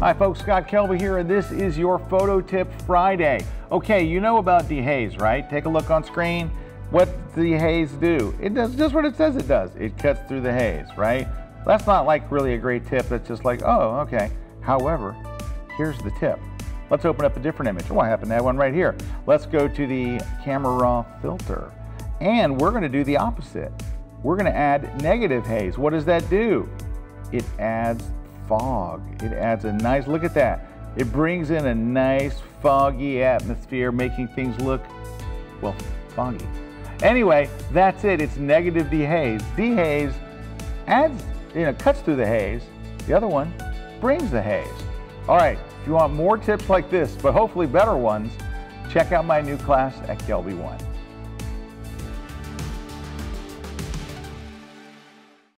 Hi folks, Scott Kelby here, and this is your Photo Tip Friday. Okay, you know about Dehaze, right? Take a look on screen. What does Dehaze do? It does just what it says it does. It cuts through the haze, right? That's not like really a great tip. That's just like, oh, okay. However, here's the tip. Let's open up a different image. Oh, I happen to have one right here. Let's go to the camera raw filter, and we're gonna do the opposite. We're gonna add negative haze. What does that do? It adds fog. It adds a nice, look at that. It brings in a nice foggy atmosphere, making things look, well, foggy. Anyway, that's it. It's negative dehaze. Dehaze adds, cuts through the haze. The other one brings the haze. All right, if you want more tips like this, but hopefully better ones, check out my new class at Kelby One.